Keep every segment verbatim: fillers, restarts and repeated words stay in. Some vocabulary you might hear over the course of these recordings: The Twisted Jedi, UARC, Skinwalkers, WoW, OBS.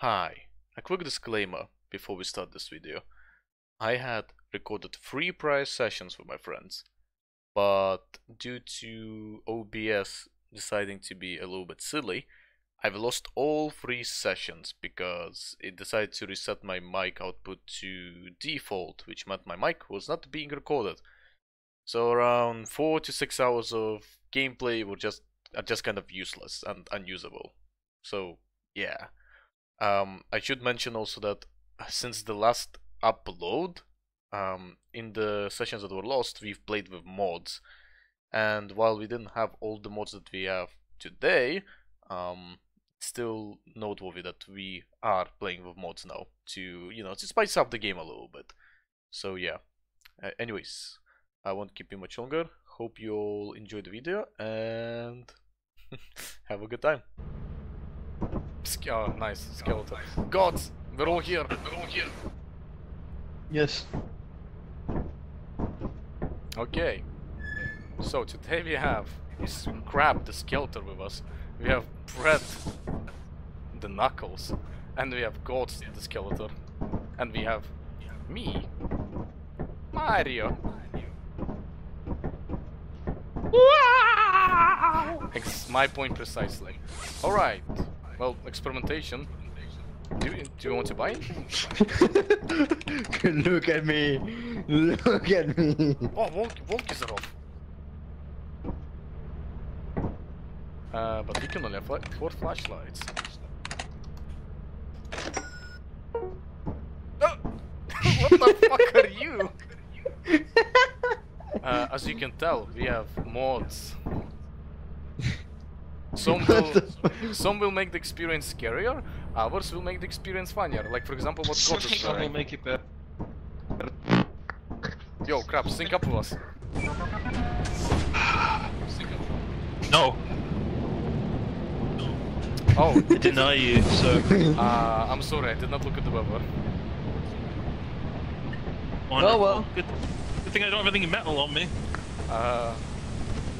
Hi, a quick disclaimer before we start this video. I had recorded three prior sessions with my friends, but due to O B S deciding to be a little bit silly, I've lost all three sessions because it decided to reset my mic output to default, which meant my mic was not being recorded. So around four to six hours of gameplay were just are just kind of useless and unusable. So yeah. Um, I should mention also that since the last upload, um, in the sessions that were lost, we've played with mods, and while we didn't have all the mods that we have today, um, still noteworthy that we are playing with mods now to, you know, to spice up the game a little bit. So yeah, uh, anyways, I won't keep you much longer. Hope you all enjoyed the video and have a good time. Oh, nice. Skeleton. Oh, nice. Gods! We're all here! We're all here! Yes. Okay. So, today we have... this Crab, the Skeleton, with us. We have Brett, the Knuckles. And we have Gods, the Skeleton. And we have... me. Mario! Wow! It's my point precisely. Alright. Well, experimentation. Do you, do you want to buy it? Look at me! Look at me! Oh, won't, won't is off. Uh, but we can only have like four flashlights. No! What the fuck are you? Uh, as you can tell, we have mods. Some will, some will make the experience scarier, others will make the experience funnier. Like, for example, what God is trying. Will make it better. Yo, Crab, sync up with us. Sync up. No. Oh. I deny you, so. Uh, I'm sorry, I did not look at the buffer. Wonderful. Oh well. Good, good thing I don't have anything metal on me. Uh.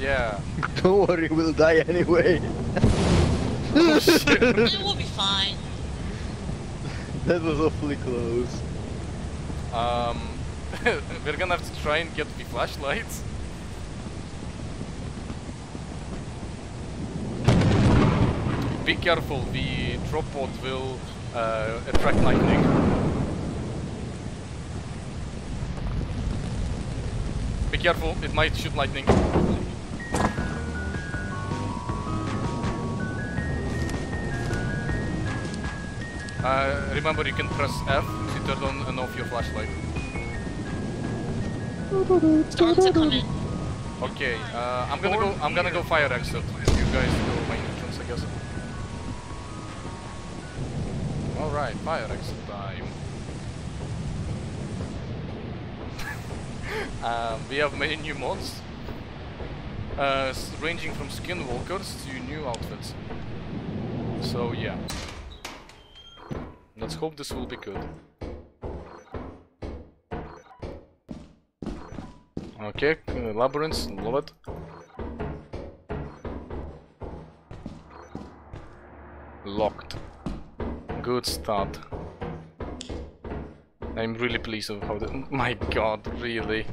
Yeah. Don't worry, we'll die anyway. Oh, shit. It will be fine. That was awfully close. Um, we're gonna have to try and get the flashlights. Be careful, the drop pod will uh, attract lightning. Be careful, it might shoot lightning. Uh, remember, you can press F to turn on and off your flashlight. Okay, uh, I'm gonna go. I'm gonna go fire exit. You guys go main entrance, I guess. All right, fire exit time. um, we have many new mods, uh, ranging from Skinwalkers to new outfits. So yeah. Let's hope this will be good. Okay, uh, labyrinths, love it. Locked. Good start. I'm really pleased with how the... my god, really.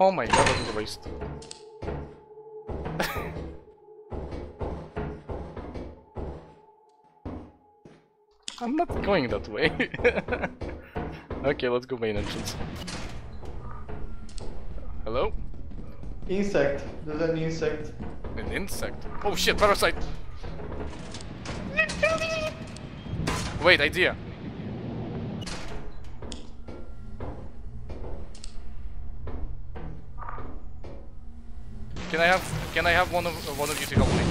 Oh my god, that was a waste. I'm not going that way. Okay, let's go main entrance. Hello? Insect. There's an insect. An insect? Oh shit, parasite! Wait, idea! Can I have can I have one of uh, one of you to help me?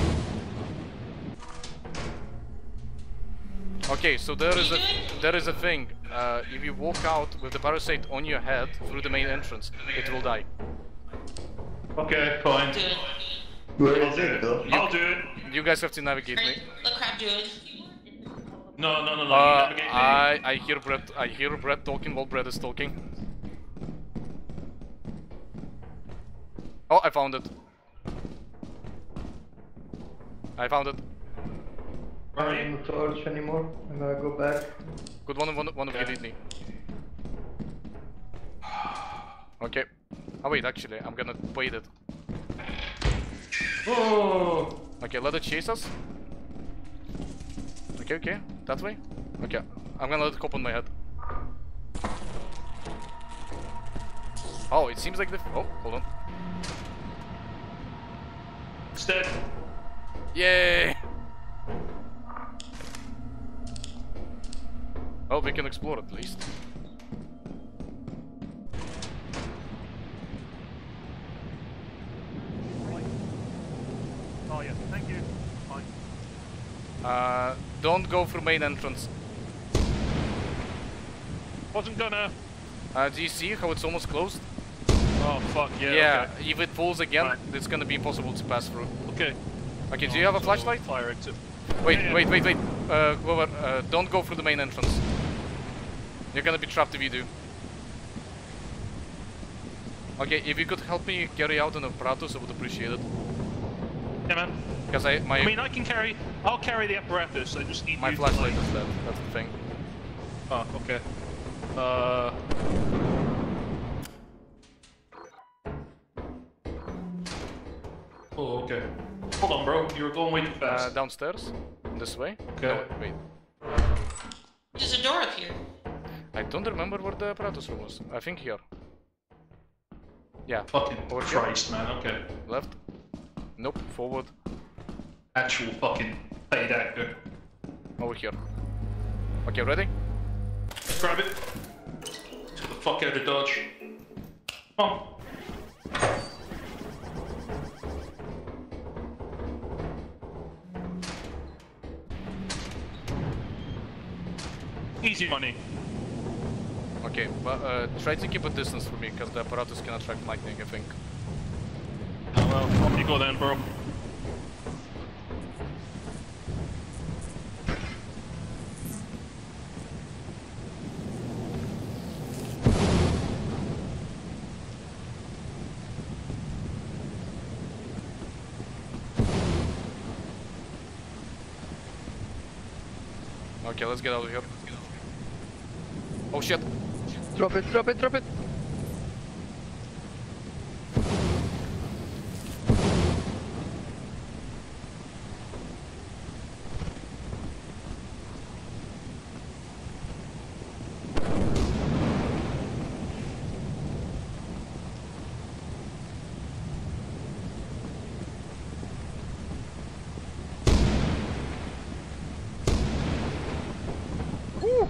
Okay, so there is a there is a thing. Uh, if you walk out with the parasite on your head through the main entrance, it will die. Okay, fine. Where I'll do it. You, I'll do it. You guys have to navigate me. Look, crap, do it. No, no, no, no. Uh, navigate me. I I hear Brett. I hear Brett talking while Brett is talking. Oh, I found it. I found it. I don't need the torch anymore. I'm gonna go back. Good one, one, one of you need me. Okay. Oh wait, actually, I'm gonna wait it. Oh. Okay, let it chase us. Okay, okay, that way. Okay, I'm gonna let it cop on my head. Oh, it seems like the. Oh, hold on. It's dead. Yay! Oh, we can explore at least. Oh yeah, thank you. Fine. Uh, don't go through main entrance. Wasn't gonna. Uh, do you see how it's almost closed? Oh fuck yeah. Yeah, okay. If it pulls again, right. It's gonna be impossible to pass through. Okay. Okay, do oh, you have a so flashlight? Fire exit. Wait, yeah, yeah. wait, wait, wait. Uh, Glover, uh, don't go through the main entrance. You're gonna be trapped if you do. Okay, if you could help me carry out an apparatus, I would appreciate it. Yeah, man. Because I, my. I mean, I can carry. I'll carry the apparatus. I just need. My flashlight is dead. That's the thing. Oh, okay. Uh. Oh, okay. Hold on, bro. You were going way too fast. Uh, downstairs. This way. Okay. No, wait. There's a door up here. I don't remember where the apparatus room was. I think here. Yeah. Fucking over Christ, here. Man. Okay. Left. Nope, forward. Actual fucking paid actor. Over here. Okay, ready? Grab it. Let's get the fuck out of Dodge. Come on. Easy money. Okay, but uh, try to keep a distance from me, because the apparatus can attract lightning, I think. Well, you go then, bro. Okay, let's get out of here. Oh shit! Drop it, drop it, drop it!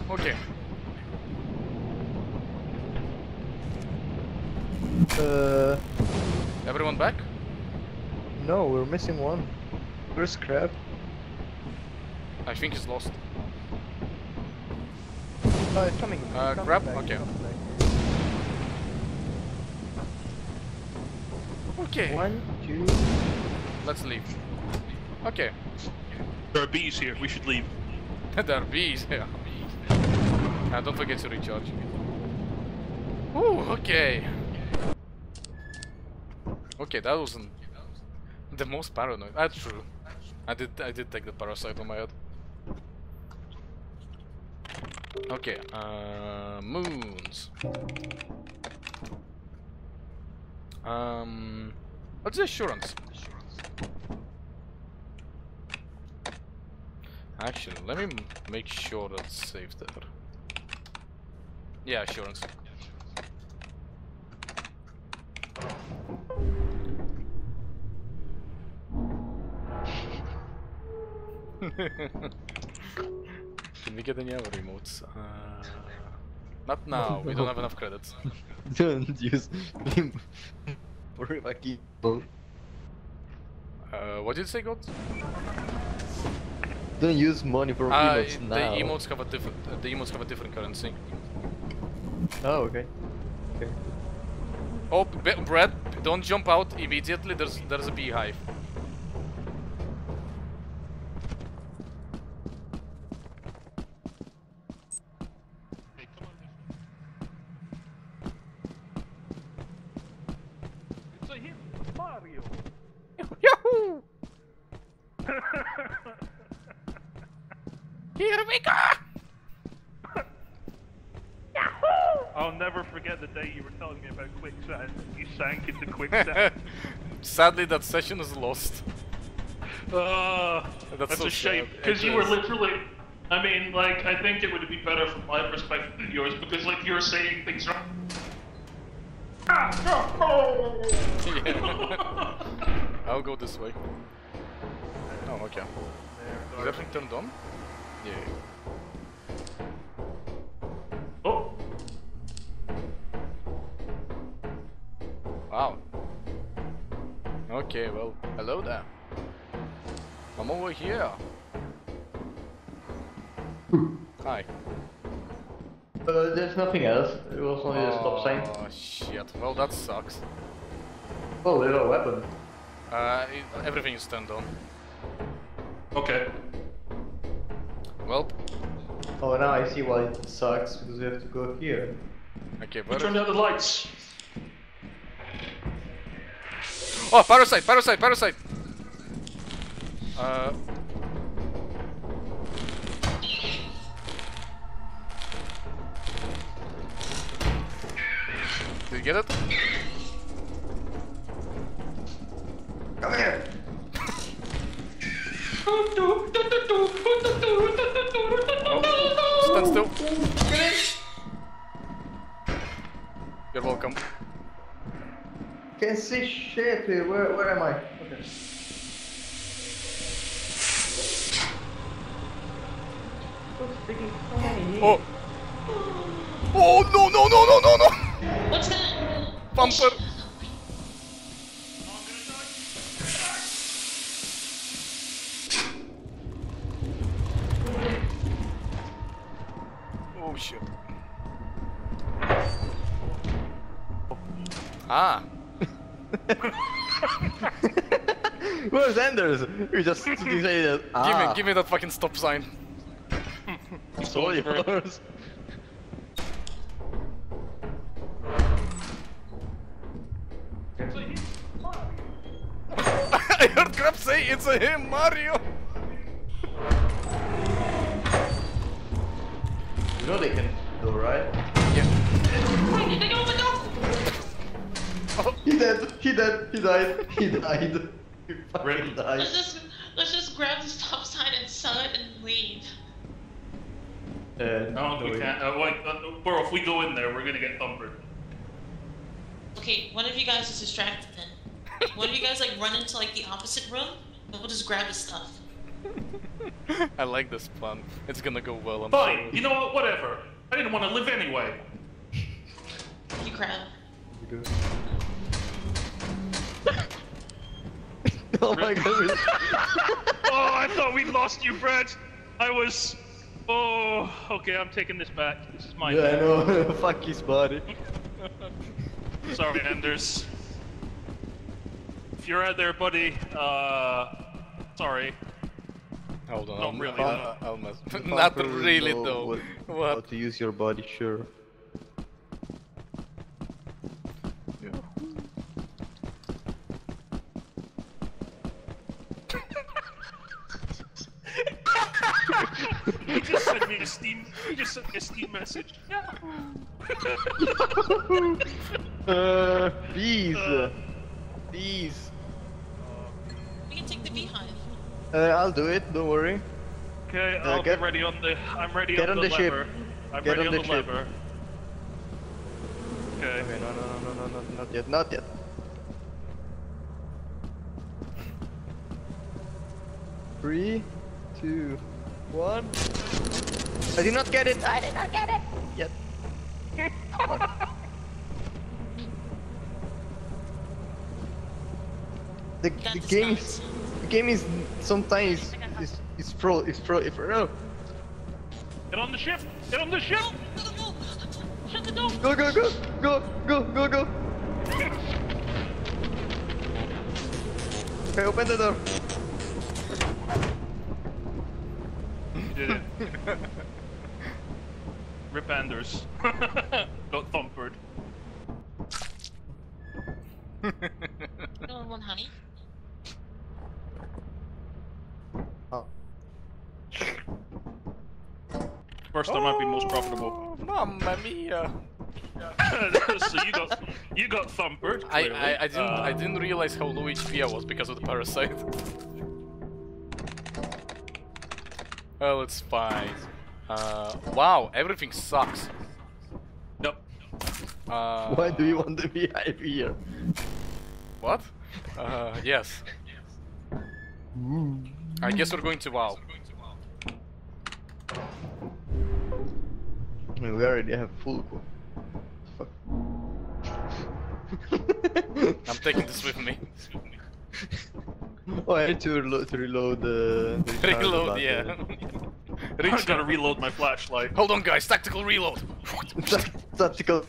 Okay. Uh, Everyone back? No, we're missing one. Where's Crab? I think he's lost. Oh, it's coming. Uh, coming Crab? Back. Okay. Okay. One, two. Let's leave. Okay. There are bees here, we should leave. There are bees here. Uh, don't forget to recharge. Ooh, okay. Okay, that wasn't the most paranoid. That's true. I did, I did take the parasite on my head. Okay, uh, moons. Um, what's the assurance? Actually, let me make sure that's safe there. Yeah, assurance. Can we get any other remotes? Uh, not now, we don't have enough credits. Don't use him for a keyboard. Uh, what did you say, God? Don't use money for uh, emotes now. The emotes have a different. Uh, the emotes have a different currency. Oh, okay. Okay. Oh, Brad, don't jump out immediately. There's there's a beehive. Sadly, that session is lost. Uh, that's that's so a shame, because you were literally, I mean, like, I think it would be better from my perspective than yours, because, like, you're saying things wrong. Yeah. I'll go this way. Oh, okay. Is everything turned on? Yeah. Oh! Wow. Okay, well, hello there. I'm over here. Hi. Uh, there's nothing else. It was only a stop sign. Oh shit! Well, that sucks. Oh, little weapon. Uh, it, everything is turned on. Okay. Well. Oh, now I see why it sucks, because we have to go here. Okay, but turn down the lights. Oh, parasite, parasite, parasite! Uh... Did you get it? Come here! Oh, stand still. Get it! You're welcome. Can't see shit here. Where, where am I? Okay. Oh! Oh no no no no no no! What's that? Bumper! Oh shit! Ah! Where's Anders? We just decided. Ah. Give me, give me that fucking stop sign. It's all yours. I heard Crab say it's a him, Mario. You know they can do right. Yeah. They got the Oh, he dead, he dead, he died, he died, he fucking died. Let's just, let's just grab the stop sign and sell it and leave. Uh, no, we can't. Uh, like, uh, well, if we go in there, we're gonna get thumbered. Okay, one of you guys is distracted then. One of you guys, like, run into, like, the opposite room, and we'll just grab his stuff. I like this plan. It's gonna go well. I'm Fine, sorry. You know what, whatever. I didn't want to live anyway. You crab. You do. Oh my goodness. Oh, I thought we lost you, Brad. I was... Oh, okay, I'm taking this back. This is mine. Yeah, I know. Fuck his body. Sorry, Anders. If you're out there, buddy, uh... sorry. Hold on. Not I'm, really, uh, though. Almost. Not really, know though. What, what? How to use your body, sure. He just sent me a Steam. He just sent me a Steam message. uh, bees. Uh, bees. We can take the beehive. Uh, I'll do it. Don't worry. Okay, uh, I'll get ready on the. I'm ready get on, on the, the lever. Ship. I'm get ready on, on the, the lever. Okay. Okay. No, no, no, no, no, no, not yet. Not yet. Three, two. One. I did not get it. I did not get it. Yet. the the game is The game is sometimes it's it's pro it's pro if no. Get on the ship! Get on the ship! Go, go, go. Shut the door! Go go go go go go go! Okay, open the door. You did it. Rip Anders. Got thumpered. No one, honey. Oh. First time oh, I've been most profitable. Mamma mia! So you got you got thumpered. I, I I didn't uh, I didn't realize how low H P I was because of the parasite. Well, it's fine. Uh, wow, everything sucks. Nope. Uh, Why do you want to be V I P here? What? Uh, yes. I guess we're going to WoW. I mean, we already have full. Fuck. I'm taking this with me. Oh, I have to reload. To reload. Uh, the reload, yeah. I gotta reload my flashlight. Hold on, guys. Tactical reload. Tactical.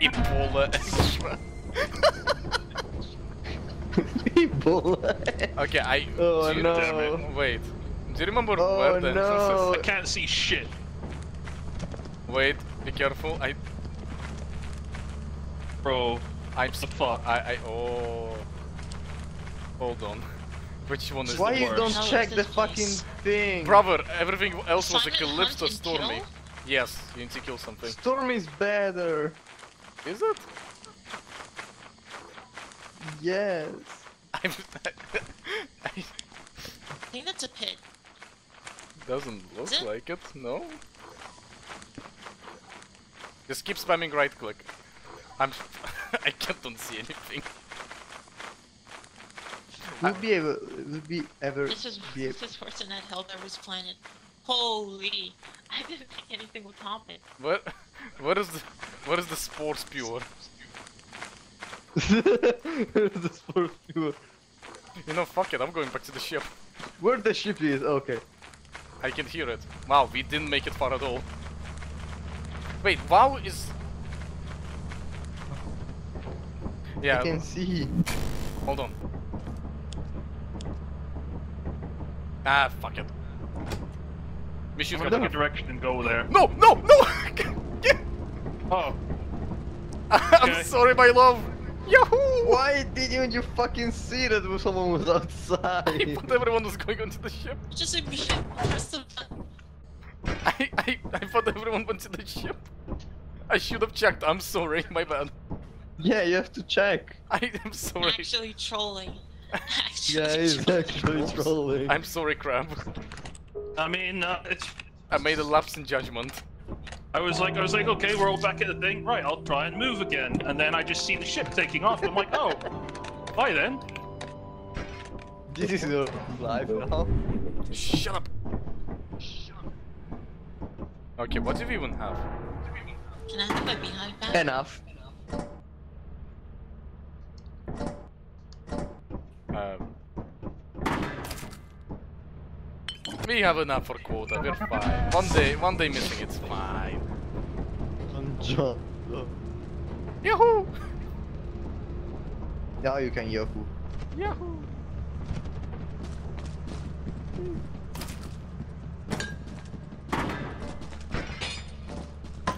Ebola extra. Ebola. Okay, I. Oh you, no! Wait. Do you remember oh, weapons? No. I can't see shit. Wait. Be careful. I. Bro. I'm the fuck. I. I. Oh. Hold on. Which one is Why the worst? Why you don't check the fucking thing? Brother, everything else was a Calypso Stormy. Yes, you need to kill something. Stormy's better. Is it? Yes. I'm. I think that's a pit. Doesn't look it? like it, no? Just keep spamming right click. I'm. I can't don't see anything. Would be ever, would be ever. This is be this is worse than that Helldivers planet. Holy! I didn't think anything would happen. What? What is the? What is the spore spewer? The spore spewer. You know, fuck it. I'm going back to the ship. Where the ship is? Okay. I can hear it. Wow, we didn't make it far at all. Wait, wow is. Yeah. I can see. Hold on. Ah, fuck it. We should go in a direction and go there. No, no, no! Oh. I'm okay. Sorry, my love. Yahoo! Why didn't you fucking see that someone was outside? I thought everyone was going onto the ship. Just a ship. I, I, I thought everyone went to the ship. I should have checked. I'm sorry, my bad. Yeah, you have to check. I am sorry. I'm actually trolling. Actually yeah, he's actually trolling. I'm sorry, Crab. I mean, uh, it's. I made a lapse in judgment. I was like, I was like, okay, we're all back at the thing, right? I'll try and move again, and then I just see the ship taking off. I'm like, oh, bye then. This is your life now. Shut up. Shut up. Okay, what do we even have? Can I have my behind back? Enough. Um, we have enough for quota, we're fine. One day, one day missing, it's fine. Yahoo! Now you can Yahoo. Yahoo!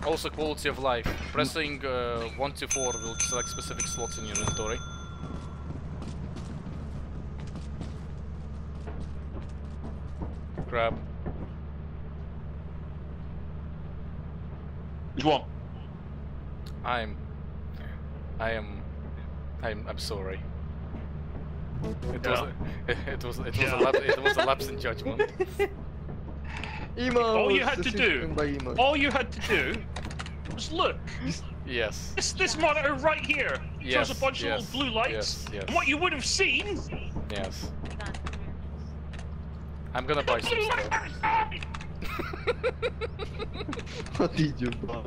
Also quality of life. Pressing uh, one to four will select specific slots in your inventory. Crab. Which one? I'm. I am. I'm. I'm sorry. It yeah. was. A, it was. It was yeah. a lapse. It was a lapse in judgment. Emo. All you had to do. All you had to do was look. Yes. This this monitor right here yes. shows a bunch yes. of little blue lights. Yes. Yes. And what you would have seen. Yes. I'm gonna buy some stuff. What did you buy?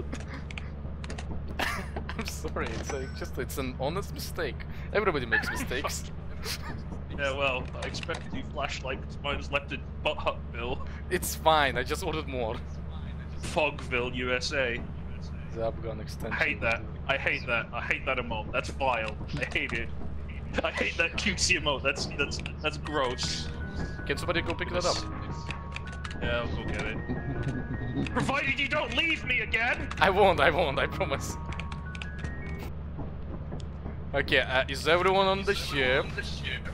I'm sorry, it's like just it's an honest mistake. Everybody makes mistakes. Yeah, well, I expected you flashlight because mine's left in Butthuttville. It's fine, I just ordered more. Fogville, U S A. The Abgon extension. I hate that. I hate that. I hate that emote. That's vile. I hate it. I hate that cutesy emote. That's that's that's gross. Can somebody go pick that up? Yeah, I'll go get it. Provided you don't leave me again! I won't, I won't, I promise. Okay, uh, is everyone on the ship? On the ship?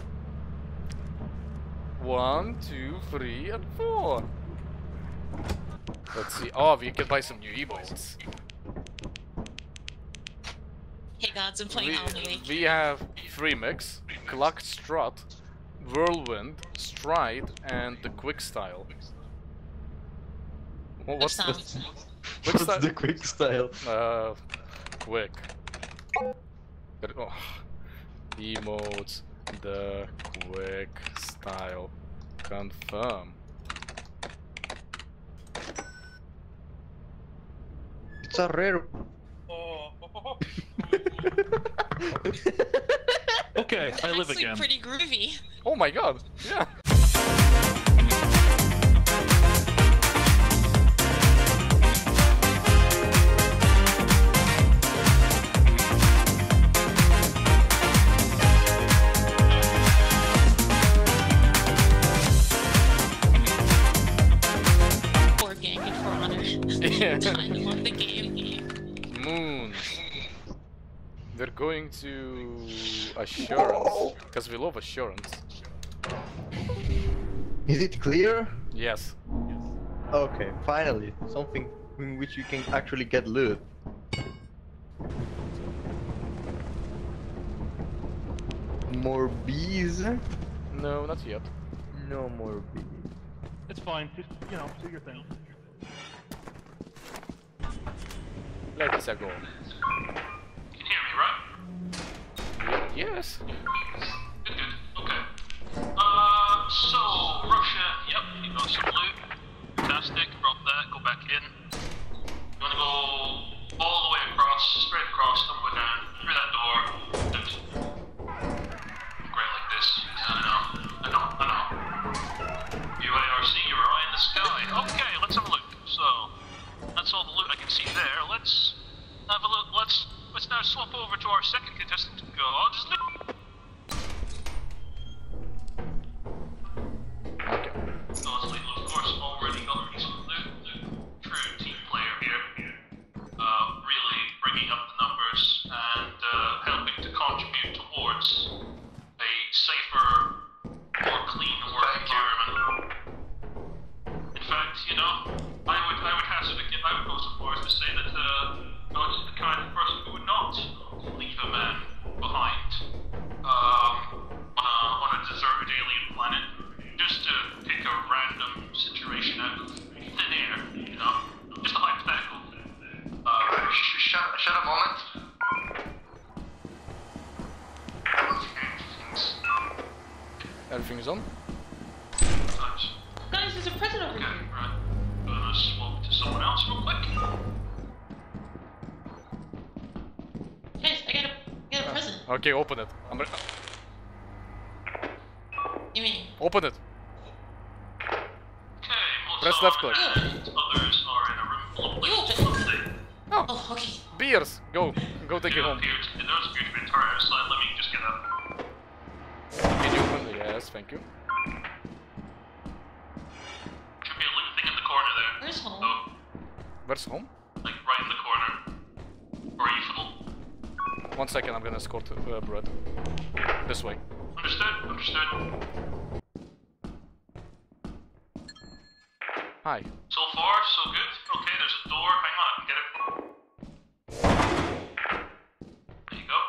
One, two, three, and four. Let's see. Oh, we can buy some new e-boats. Hey gods, I'm playing all the way. We have Freemix, Cluck Strut, Whirlwind, Stride, and the Quick Style. Well, what's, the, what's the Quick Style? Uh, quick. Oh. Emotes, the Quick Style. Confirm. It's a rare. Oh. Okay, I live again. It's pretty groovy. Oh my god, yeah. Board game for honor. Yeah. I love the game. Moon. They're going to Assurance, because we love Assurance. Is it clear? Yes. yes. Okay, finally, something in which you can actually get loot. More bees? No, not yet. No more bees. It's fine, just, you know, do your thing. Let's go. Yes. Good, good. Okay. Uh, so, Russia. Yep, you got some loot. Fantastic. Drop that. Go back in. You want to go all the way across, straight across, don't go down, through that door. And great like this. I know. I know. I know. U A R C, you're right in the sky. Okay, let's have a look. So, that's all the loot I can see there. Let's have a look. Let's. Let's now swap over to our second contestant. God. Okay. So of course already got a true team player here, uh, really bringing up the numbers and uh, helping to contribute towards a safer, more clean work environment. In fact, you know, I would I would hazard again. I would go so far as to say that. Uh, God is the kind of person who would not leave a man behind um, on, a, on a deserted alien planet just to pick a random situation out of thin air, you know? Just a hypothetical. Uh, sh shut, shut up a moment. Everything is on. Nice. Guys, there's a present over here. Okay, right. I'm gonna swap to someone else real quick. Okay, open it. I'm re- you mean? Open it. Okay, well, press so left click. Others are in a room full of places. Oh. Oh, okay. Beers! Go. Go take it home. Appear to, there does appear to be an entire other side. Let me just get up. Can you open it? Yes, thank you. Should be a little thing in the corner there. Where's home? Oh. Where's home? Like right in the corner. Or evil. One second, I'm gonna escort uh, Brett. This way. Understood, understood. Hi. So far, so good. Okay, there's a door. Hang on, I can get it. There you go.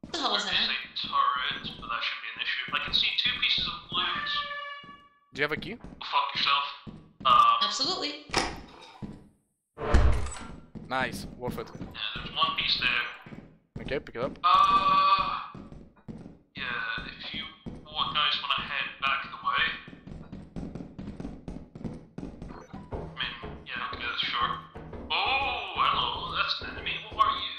What the hell is that? There's a turret, but that should be an issue. I can see two pieces of loot. Do you have a key? Go fuck yourself. Um, Absolutely. Nice, worth it. Yeah, there's one piece there. Okay, pick it up. Uh, yeah, if you guys want to head back the way. I mean, yeah, okay, sure. Oh, hello, that's an enemy. What are you?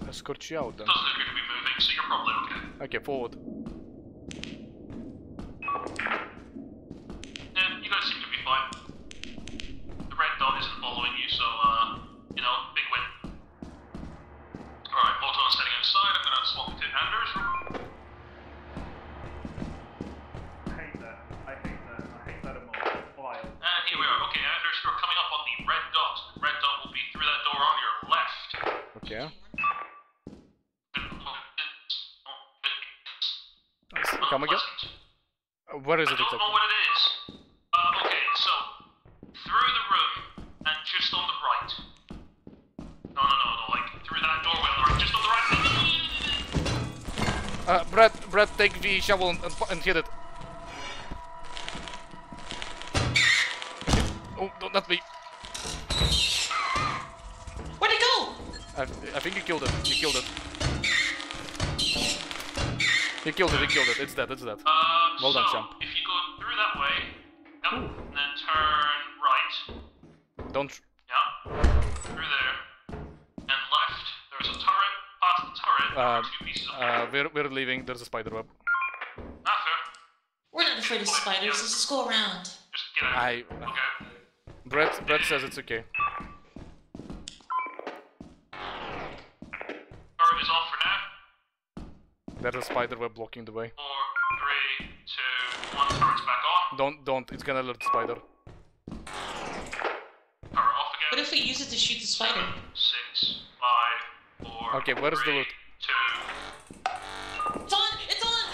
to escort you out then. Doesn't appear to be moving, so you're probably okay. Okay, forward. Yeah, you guys seem to be fine. The red dot isn't following you, so, uh, you know, big win. Alright, Volton's heading outside. I'm gonna swap the two handers. Yeah. Come again? What is it exactly? I don't know what it is. Uh, okay, so, through the room, and just on the right. No, no, no, no, like, through that doorway on the right, just on the right. Uh, Brad, Brad, take the shovel and, and hit it. Oh, no, not me. I, I think you killed it. You killed it. You killed it. You killed it. It's dead. It's dead. Um, well so done, champ. If you go through that way, yep, and then turn right. Don't. Yeah. Through there and left. There's a turret. Past the turret. There uh, are two pieces of uh, we're we're leaving. There's a spider web. Not fair. We're not afraid of spiders. Let's just go around. Just get out. I. Uh, okay. Brett Brett says it's okay. Is off for now. There's a spider web blocking the way. Four, three, two, one. Turret's back on. Don't, don't. It's gonna alert the spider. Turret off again. What if we use it to shoot the spider? Seven, six, five, four. Okay, where is the loot? Two. It's on. It's on.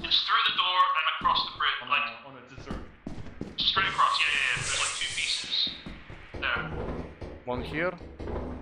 It's through the door and across the bridge, on like a, on a desert. Straight across. Yeah, yeah, yeah. There's like two pieces. There. One here.